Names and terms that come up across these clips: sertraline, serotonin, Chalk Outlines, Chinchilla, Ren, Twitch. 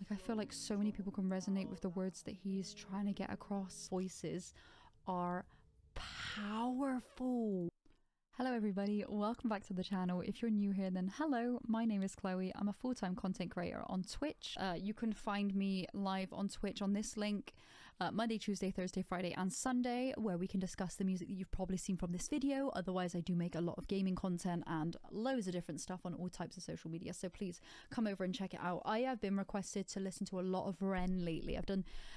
Like, I feel like so many people can resonate with the words that he's trying to get across. Voices are powerful. Hello everybody, welcome back to the channel. If you're new here, then hello, my name is Chloe. I'm a full-time content creator on Twitch. You can find me live on Twitch on this link Monday, Tuesday, Thursday, Friday and Sunday, where we can discuss the music that you've probably seen from this video. Otherwise, I do make a lot of gaming content and loads of different stuff on all types of social media, so please come over and check it out. I have been requested to listen to a lot of Ren lately. I've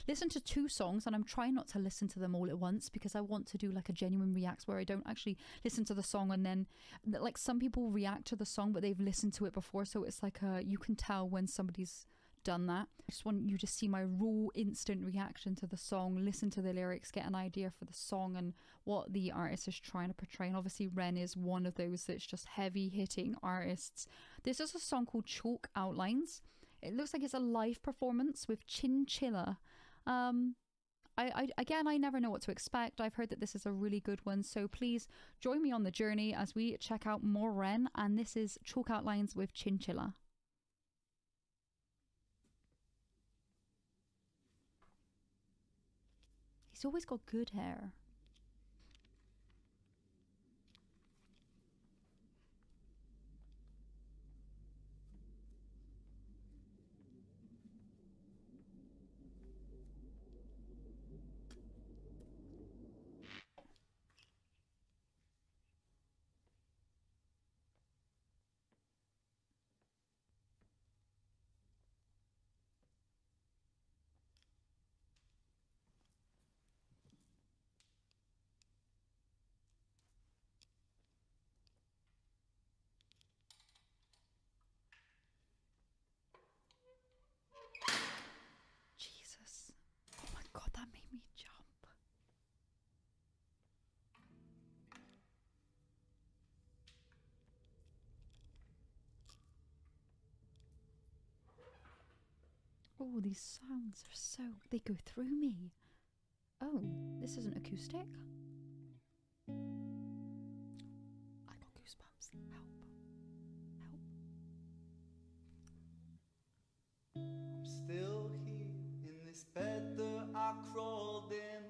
listened to 2 songs, and I'm trying not to listen to them all at once because I want to do like a genuine reacts where I don't actually listen to the song and then, like, some people react to the song but they've listened to it before, so it's like you can tell when somebody's done that. I just want you to see my raw instant reaction to the song, listen to the lyrics, get an idea for the song and what the artist is trying to portray. And obviously Ren is one of those that's just heavy hitting artists. This is a song called Chalk Outlines. It looks like it's a live performance with Chinchilla. I never know what to expect. I've heard that this is a really good one, so please join me on the journey as we check out more Ren, and this is Chalk Outlines with Chinchilla. He's always got good hair. Oh, these sounds are so... they go through me. Oh, this isn't acoustic. I got goosebumps. Help. Help. I'm still here in this bed that I crawled in.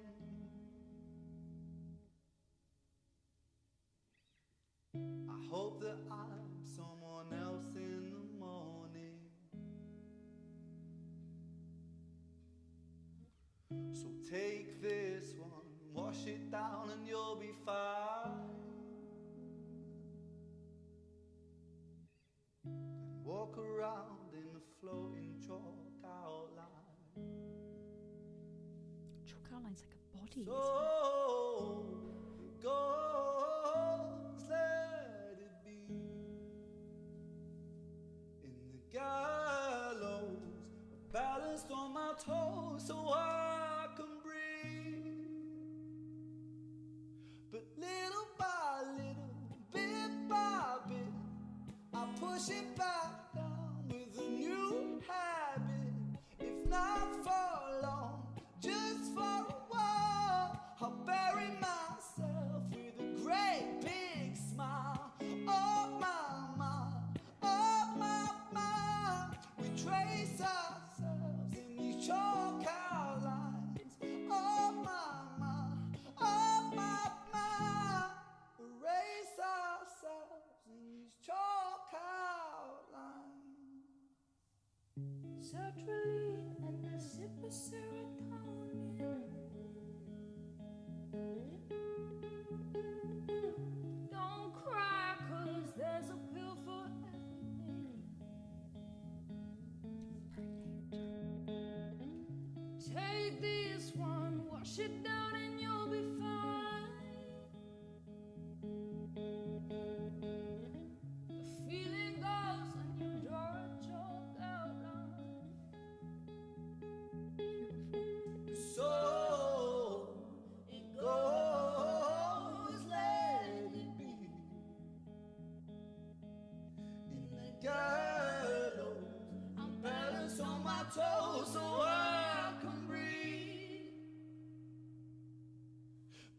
I hope that I'm someone else in the morning. So take this one, wash it down, and you'll be fine. And walk around in the floating chalk outline. Chalk outline's like a body. So it goes, let it be. In the gallows, balanced on my toes, so but little, bit by bit, I push it back down with a new habit. If not for long, just for a while, I'll bury myself with a great big smile. Oh my mind, oh my mind, we trace ourselves in these chalk outlines. Oh my mind, oh my mind. Race ourselves in these chalk outlines. Sertraline and a sip of serotonin. Don't cry, cause there's a pill for everything. Take this one, wash it down, and you'll be fine.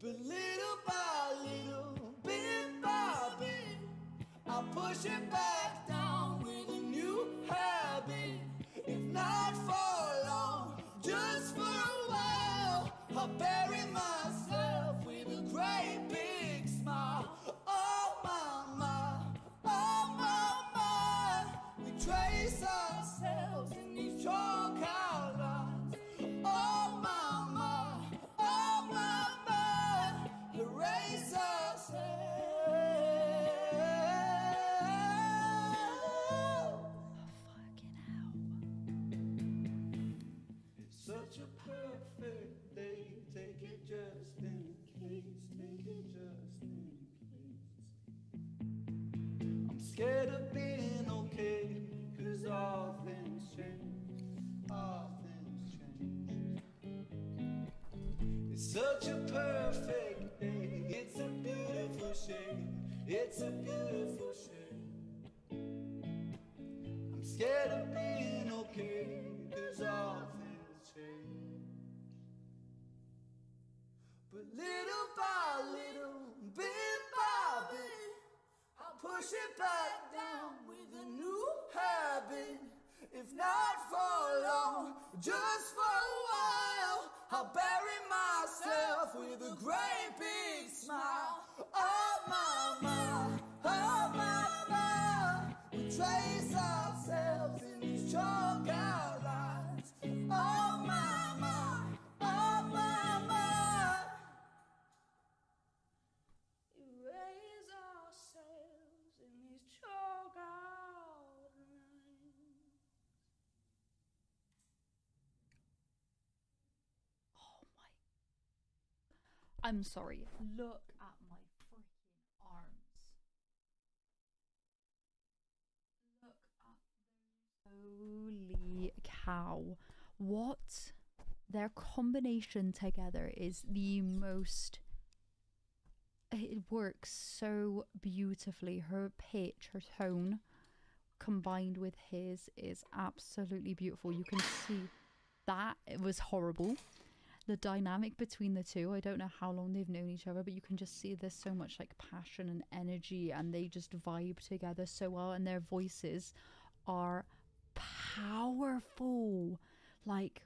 But little by little, bit by bit, I'll push it back down with a new habit. If not for for burying myself with a great big smile. Oh mama, oh mama, we trace ourselves in these chalk outlines. Oh mama, oh mama, erase ourselves. Oh fucking hell. It's such a perfect. Take it just in case, take it just in case. I'm scared of being okay, cause all things change, all things change. It's such a perfect day, it's a beautiful shade, it's a beautiful shade. I'm scared of being okay, cause all things change. But little by little, bit by bit, I'll push it back down with a new habit. If not for long, just for a while, I'll bury myself with a great big smile. Oh mama, oh mama, we trace ourselves in these chalk outlines. Oh mama, oh mama. Raise ourselves in these chalk outlines. Oh my. I'm sorry. Look at my freaking arms. Look at those. Holy cow. What? Their combination together is the most... It works so beautifully. Her pitch, her tone, combined with his is absolutely beautiful. You can see that it was horrible. The dynamic between the two, I don't know how long they've known each other, but you can just see there's so much like passion and energy, and they just vibe together so well, and their voices are powerful. Like...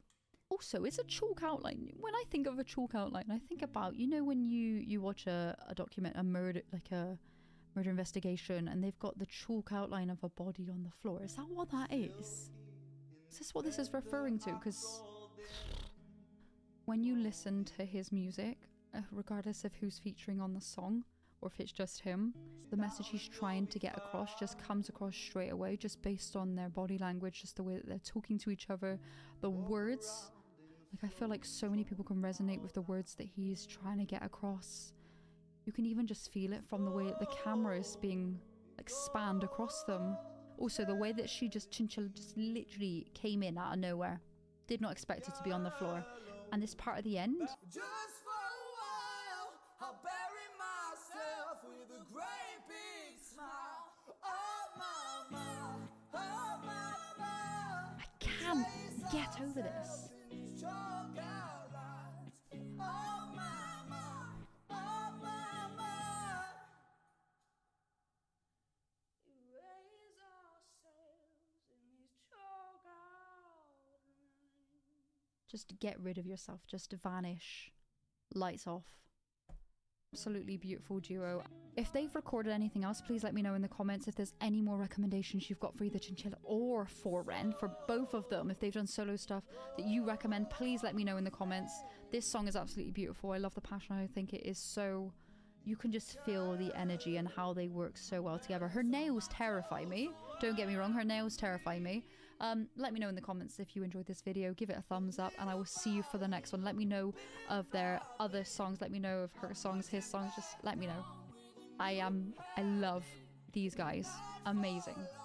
Also, it's a chalk outline. When I think of a chalk outline, I think about, you know, when you watch a document, a murder investigation, and they've got the chalk outline of a body on the floor. Is that what that is? Is this what this is referring to? Because when you listen to his music, regardless of who's featuring on the song, or if it's just him, the message he's trying to get across just comes across straight away, just based on their body language, just the way that they're talking to each other, the words. Like, I feel like so many people can resonate with the words that he's trying to get across. You can even just feel it from the way that the camera is being like spanned across them. Also, the way that she just, Chinchilla, just literally came in out of nowhere. Did not expect it to be on the floor. And this part at the end... Just for a while, I'll bury myself with a great big smile. Oh mama, oh mama. I can't get over this. Oh mama, oh mama. Erase ourselves in these chalk outlines. Just get rid of yourself. Just vanish. Lights off. Absolutely beautiful duo. If they've recorded anything else, please let me know in the comments if there's any more recommendations you've got for either Chinchilla or for Ren, for both of them. If they've done solo stuff that you recommend, please let me know in the comments. This song is absolutely beautiful. I love the passion. I think it is so... You can just feel the energy and how they work so well together. Her nails terrify me. Don't get me wrong. Her nails terrify me. Let me know in the comments if you enjoyed this video. Give it a thumbs up and I will see you for the next one. Let me know of their other songs. Let me know of her songs, his songs. Just let me know. I love these guys. Amazing.